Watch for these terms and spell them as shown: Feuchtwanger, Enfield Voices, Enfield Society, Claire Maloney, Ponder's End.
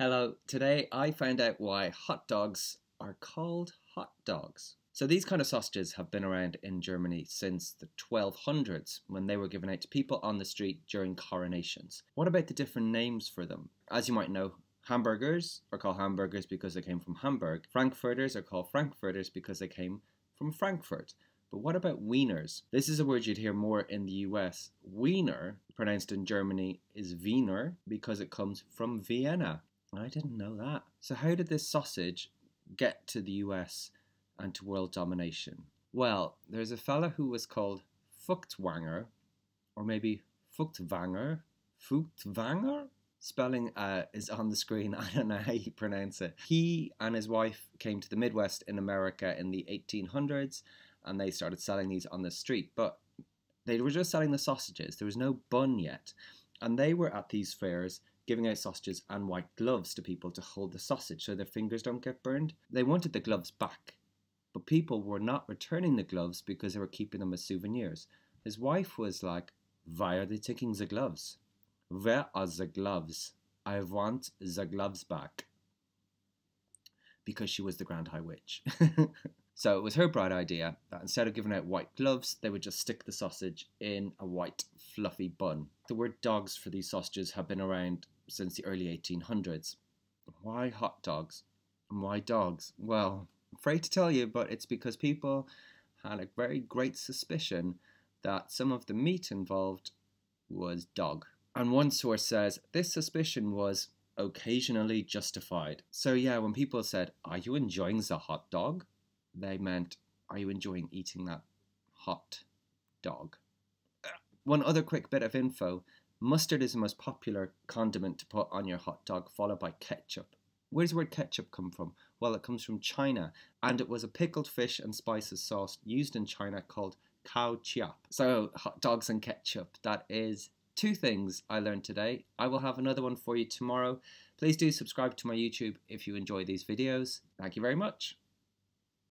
Hello, today I found out why hot dogs are called hot dogs. So these kind of sausages have been around in Germany since the 1200s when they were given out to people on the street during coronations. What about the different names for them? As you might know, hamburgers are called hamburgers because they came from Hamburg. Frankfurters are called Frankfurters because they came from Frankfurt. But what about wieners? This is a word you'd hear more in the US. Wiener, pronounced in Germany, is Wiener because it comes from Vienna. I didn't know that. So how did this sausage get to the US and to world domination? Well, there's a fella who was called Feuchtwanger, or maybe Feuchtwanger. Feuchtwanger? Spelling is on the screen. I don't know how you pronounce it. He and his wife came to the Midwest in America in the 1800s, and they started selling these on the street. But they were just selling the sausages. There was no bun yet. And they were at these fairs giving out sausages and white gloves to people to hold the sausage so their fingers don't get burned. They wanted the gloves back, but people were not returning the gloves because they were keeping them as souvenirs. His wife was like, "Why are they taking the gloves? Where are the gloves? I want the gloves back." Because she was the Grand High Witch. So it was her bright idea that instead of giving out white gloves, they would just stick the sausage in a white fluffy bun. The word dogs for these sausages have been around since the early 1800s. Why hot dogs? And why dogs? Well, I'm afraid to tell you, but it's because people had a very great suspicion that some of the meat involved was dog. And one source says this suspicion was occasionally justified. So yeah, when people said, "Are you enjoying the hot dog?" they meant, "Are you enjoying eating that hot dog?" One other quick bit of info. Mustard is the most popular condiment to put on your hot dog, followed by ketchup. Where does the word ketchup come from? Well, it comes from China, and it was a pickled fish and spices sauce used in China called cao chiap. So, hot dogs and ketchup, that is two things I learned today. I will have another one for you tomorrow. Please do subscribe to my YouTube if you enjoy these videos. Thank you very much.